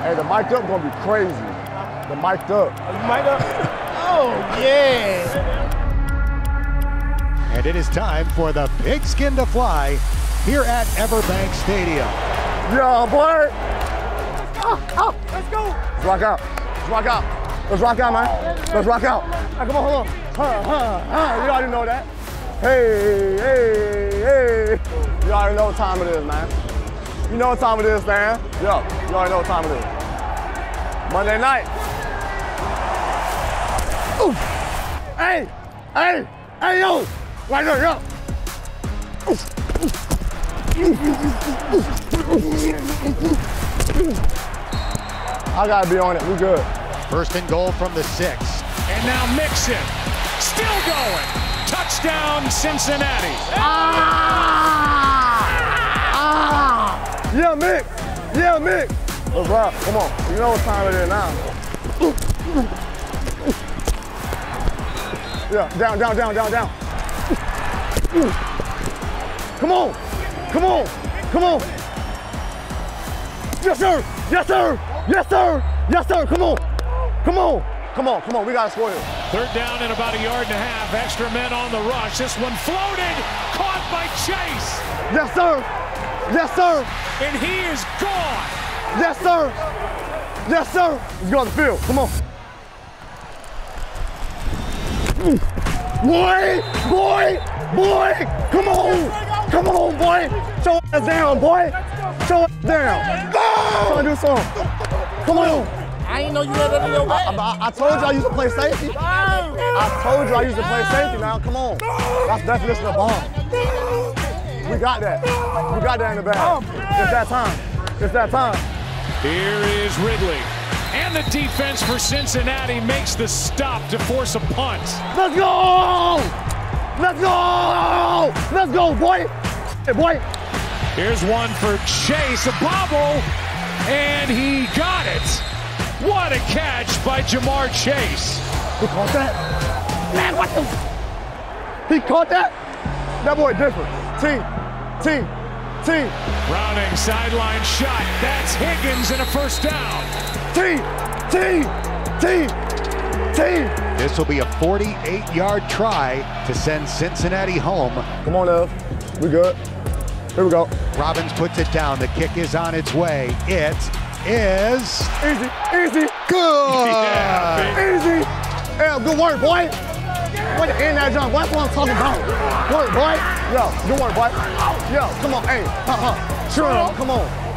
Hey, the mic'd up gonna be crazy. The mic'd up. Oh, you mic'd up? Oh, yeah. And it is time for the pigskin to fly here at EverBank Stadium. Yo, boy. Let's go. Oh, let's go. Let's rock out. Let's rock out. Let's rock out, man. Let's rock out. Right, come on, hold on. You already know that. Hey, hey, hey. You already know what time it is, man. You know what time it is, man. Yo, you already know what time it is. Monday night. Ooh. Hey, hey, hey, yo. Right there, yo. I gotta be on it, we good. First and goal from the 6. And now Mixon, still going. Touchdown, Cincinnati. Yeah, Mick. Yeah, Mick. Let's rock. Come on. You know what time it is now. Yeah, down, down, down, down, down. Come on. Come on. Come on. Yes, sir. Yes, sir. Yes, sir. Yes, sir. Come on. Come on. Come on. Come on. We got to score here. Third down and about 1.5 yards. Extra men on the rush. This one floated. Caught by Chase. Yes, sir. Yes, sir. And he is gone. Yes, sir. Yes, sir. Let's go to the field. Come on. Boy, boy, boy. Come on. Come on, boy. Show us down, boy. Show us down. Go. Trying to do something. Come on. I ain't know you had that in your way. I told you I used to play safety. I told you I used to play safety now. Come on. That's definition of bomb. We got that. We got that in the bag. Oh, it's that time. It's that time. Here is Ridley. And the defense for Cincinnati makes the stop to force a punt. Let's go! Let's go! Let's go, boy! Hey, boy! Here's one for Chase. A bobble. And he got it. What a catch by Jamar Chase. He caught that? Man, what the? He caught that? That boy different. T. Browning sideline shot. That's Higgins and a first down. T. This will be a 48-yard try to send Cincinnati home. Come on, Ev. We good. Here we go. Robbins puts it down. The kick is on its way. It is easy. Good. Yeah, easy. Ev, good work, boy. Way to end that jump. That's what I'm talking about. Work, boy. Yo, good work, boy. Yo, come on. Hey, Come on.